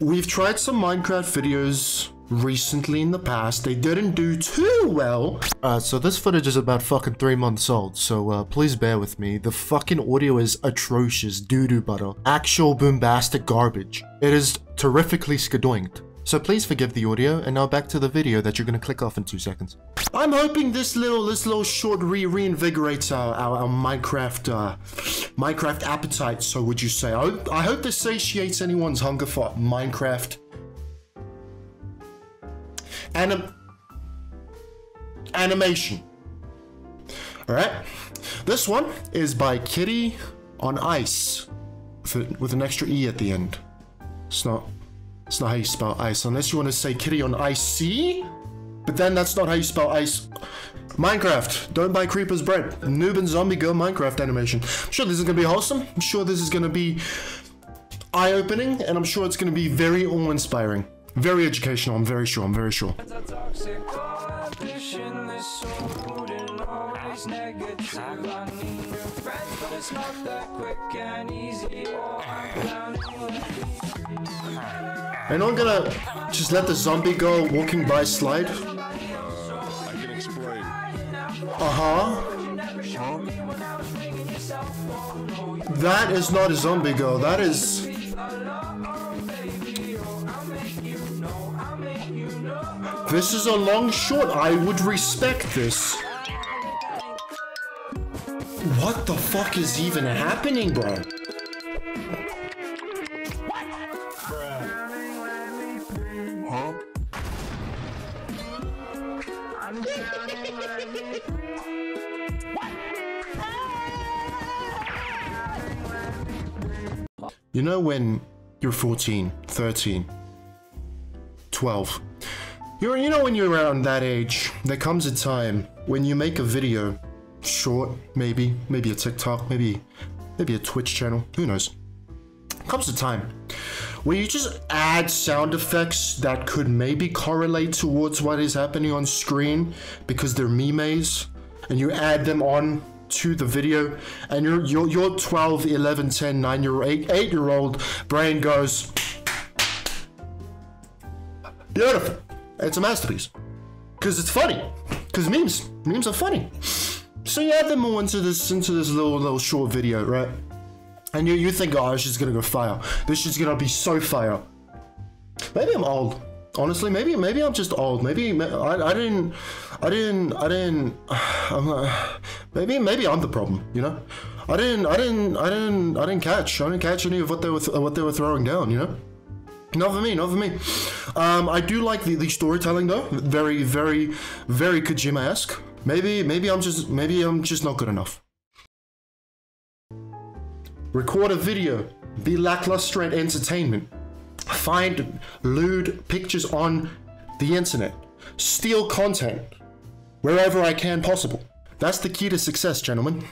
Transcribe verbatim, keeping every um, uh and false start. We've tried some Minecraft videos recently in the past. They didn't do too well. Uh, so this footage is about fucking three months old, so uh, please bear with me. The fucking audio is atrocious doo-doo butter. Actual bombastic garbage. It is terrifically skadoinked. So please forgive the audio, and now back to the video that you're gonna click off in two seconds. I'm hoping this little this little short re reinvigorates our, our, our Minecraft uh, Minecraft appetite, so would you say. I hope, I hope this satiates anyone's hunger for Minecraft. Anim animation. Alright, this one is by Kitty on Icee, with, with an extra E at the end. It's not... It's not how you spell ice, unless you want to say Kitty on Icee, but then that's not how you spell ice. Minecraft, don't buy creepers bread. Noob and zombie girl Minecraft animation. I'm sure this is going to be wholesome. I'm sure this is going to be eye-opening, and I'm sure it's going to be very awe-inspiring. Very educational, I'm very sure, I'm very sure. And I'm gonna just let the zombie girl walking by slide. Uh, I can explain. Uh-huh. That is not a zombie girl, that is... This is a long shot, I would respect this. What the fuck is even happening, bro? You know when you're fourteen, thirteen, twelve, you're, you know when you're around that age, there comes a time when you make a video, short, maybe, maybe a TikTok, maybe, maybe a Twitch channel, who knows. Comes a time where you just add sound effects that could maybe correlate towards what is happening on screen because they're memes, and you add them on to the video, and your your your twelve, eleven, ten, nine year old, eight, eight year old brain goes beautiful. It's a masterpiece because it's funny, because memes memes are funny. So you add them all into this into this little little short video, right? And you you think, oh, this shit's gonna go fire. This shit's gonna be so fire. Maybe I'm old. Honestly, maybe maybe I'm just old. Maybe I I didn't I didn't I didn't. I'm not, Maybe, maybe I'm the problem, you know? I didn't, I didn't, I didn't, I didn't catch. I didn't catch any of what they were, th what they were throwing down, you know? Not for me, not for me. Um, I do like the, the storytelling though. Very, very, very Kojima-esque. Maybe, maybe I'm just, maybe I'm just not good enough. Record a video. Be lackluster at entertainment. Find lewd pictures on the internet. Steal content wherever I can possible. That's the key to success, gentlemen.